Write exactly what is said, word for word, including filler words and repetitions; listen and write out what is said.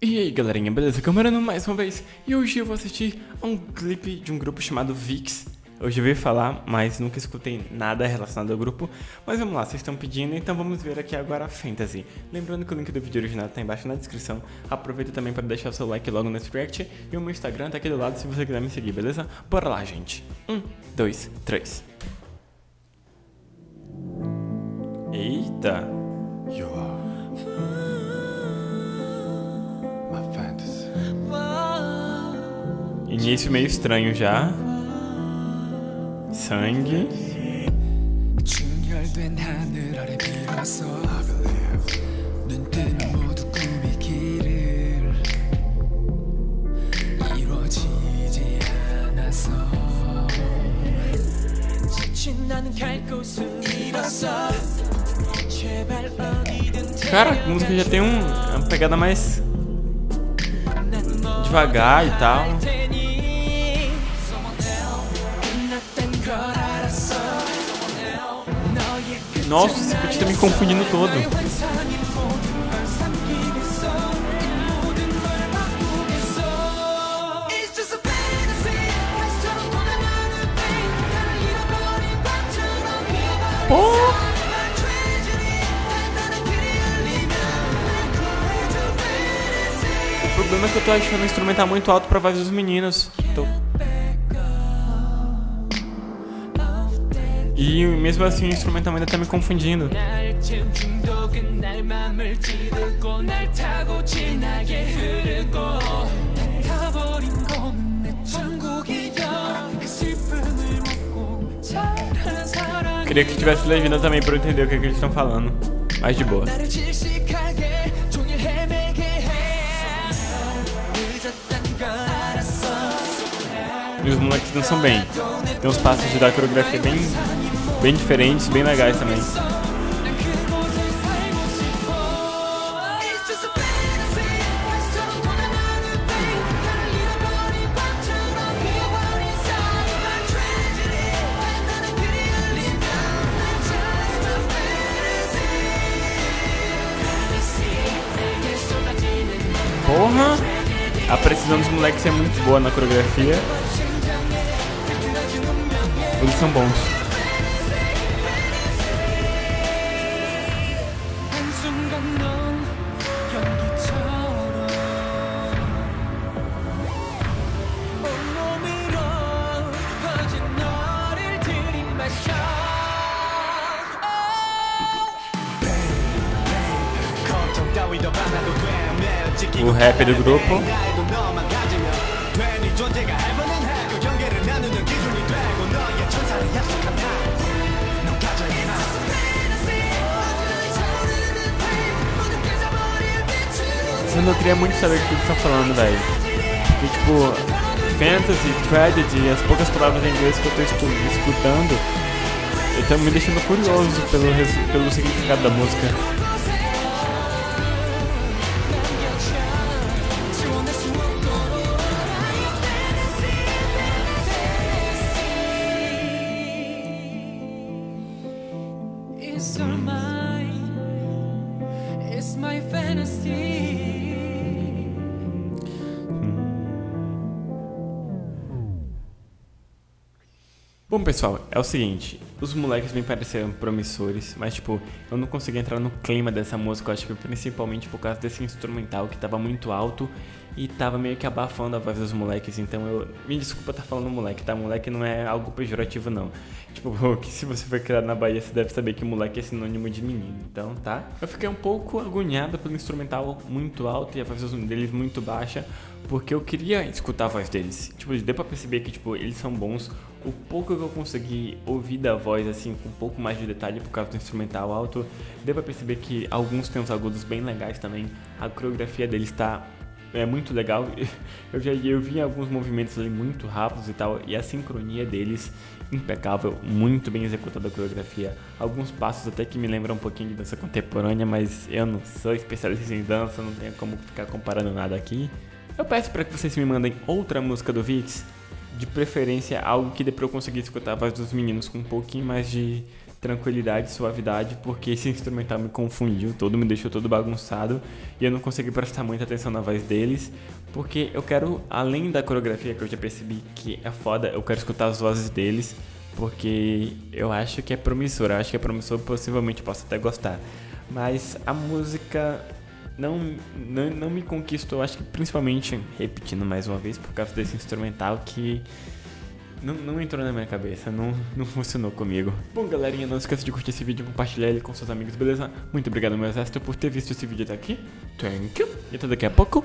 E aí galerinha, beleza? Camarando mais uma vez. E hoje eu vou assistir a um clipe de um grupo chamado VIXX. Eu já ouvi falar, mas nunca escutei nada relacionado ao grupo. Mas vamos lá, vocês estão pedindo, então vamos ver aqui agora a Fantasy. Lembrando que o link do vídeo original tá embaixo na descrição. Aproveita também para deixar o seu like logo nesse react. E o meu Instagram tá aqui do lado se você quiser me seguir, beleza? Bora lá, gente. Um, dois, três. Eita! Início meio estranho já. Sangue. Cara, a música já tem um, uma pegada mais devagar e tal. Nossa, esse beat tá me confundindo todo. Pô! O problema é que eu tô achando o instrumental muito alto pra voz dos meninos. Tô... E mesmo assim o instrumental ainda tá me confundindo. Queria que tivesse legenda também pra eu entender o que, é que eles estão falando. Mas de boa. E os moleques dançam bem. Tem uns passos da coreografia bem... bem diferentes, bem legais também. Porra! A precisão dos moleques é muito boa na coreografia. Eles são bons. O rap do grupo. Eu não queria muito saber o que eles estão falando, velho. Porque, tipo, fantasy, tragedy, as poucas palavras em inglês que eu tô escutando, eu tô me deixando curioso pelo, pelo significado da música. Bom, pessoal, é o seguinte, os moleques me pareceram promissores, mas tipo, eu não consegui entrar no clima dessa música, eu acho que principalmente por causa desse instrumental que tava muito alto e tava meio que abafando a voz dos moleques, então eu, me desculpa estar falando moleque, tá? Moleque não é algo pejorativo, não. Tipo, que se você foi criado na Bahia, você deve saber que moleque é sinônimo de menino, então, tá? Eu fiquei um pouco agoniado pelo instrumental muito alto e a voz deles muito baixa, porque eu queria escutar a voz deles. Tipo, deu pra perceber que, tipo, eles são bons. O pouco que eu consegui ouvir da voz, assim, com um pouco mais de detalhe por causa do instrumental alto, deu pra perceber que alguns tem uns agudos bem legais também. A coreografia deles tá... é muito legal. Eu já eu vi alguns movimentos ali muito rápidos e tal, e a sincronia deles impecável, muito bem executada a coreografia. Alguns passos até que me lembram um pouquinho de dança contemporânea, mas eu não sou especialista em dança, não tenho como ficar comparando nada aqui. Eu peço para que vocês me mandem outra música do VIXX, de preferência algo que dê pra eu conseguir escutar a voz dos meninos com um pouquinho mais de tranquilidade, suavidade, porque esse instrumental me confundiu todo, me deixou todo bagunçado e eu não consegui prestar muita atenção na voz deles, porque eu quero, além da coreografia que eu já percebi que é foda, eu quero escutar as vozes deles, porque eu acho que é promissor, eu acho que é promissor, possivelmente eu posso até gostar, mas a música não, não, não me conquistou, eu acho que principalmente, repetindo mais uma vez, por causa desse instrumental que... Não, não entrou na minha cabeça, não, não funcionou comigo. Bom, galerinha, não esqueça de curtir esse vídeo, compartilhar ele com seus amigos, beleza? Muito obrigado, meu exército, por ter visto esse vídeo até aqui. Thank you. E até daqui a pouco.